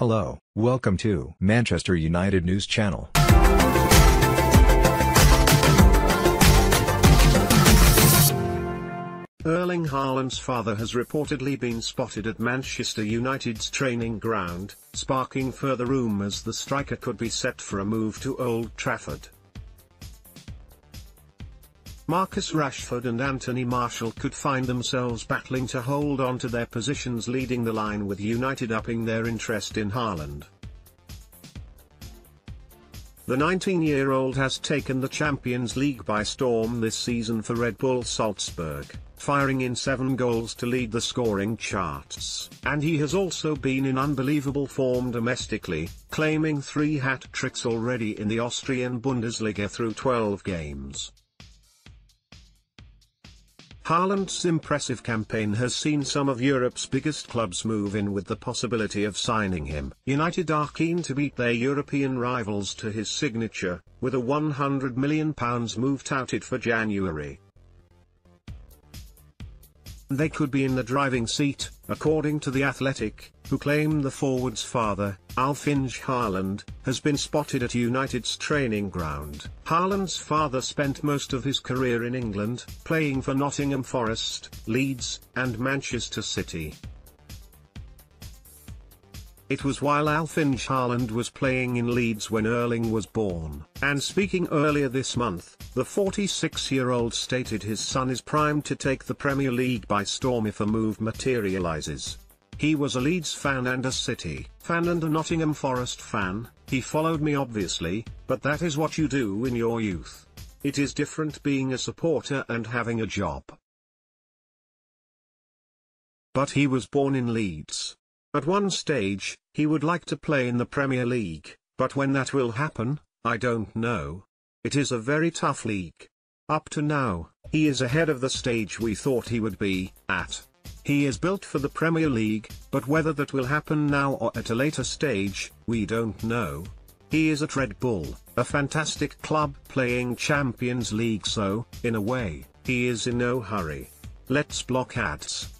Hello, welcome to Manchester United News Channel. Erling Haaland's father has reportedly been spotted at Manchester United's training ground, sparking further rumours the striker could be set for a move to Old Trafford. Marcus Rashford and Anthony Martial could find themselves battling to hold on to their positions, leading the line with United upping their interest in Haaland. The 19-year-old has taken the Champions League by storm this season for Red Bull Salzburg, firing in 7 goals to lead the scoring charts, and he has also been in unbelievable form domestically, claiming 3 hat-tricks already in the Austrian Bundesliga through 12 games. Haaland's impressive campaign has seen some of Europe's biggest clubs move in with the possibility of signing him. United are keen to beat their European rivals to his signature, with a £100 million move touted for January. They could be in the driving seat, according to The Athletic, who claim the forward's father, Alf-Inge Haaland, has been spotted at United's training ground. Haaland's father spent most of his career in England, playing for Nottingham Forest, Leeds, and Manchester City. It was while Alf-Inge Haaland was playing in Leeds when Erling was born, and speaking earlier this month, the 46-year-old stated his son is primed to take the Premier League by storm if a move materialises. He was a Leeds fan and a City fan and a Nottingham Forest fan. He followed me obviously, but that is what you do in your youth. It is different being a supporter and having a job. But he was born in Leeds. At one stage, he would like to play in the Premier League, but when that will happen, I don't know. It is a very tough league. Up to now, he is ahead of the stage we thought he would be at. He is built for the Premier League, but whether that will happen now or at a later stage, we don't know. He is at Red Bull, a fantastic club playing Champions League, so, in a way, he is in no hurry. Let's block ads.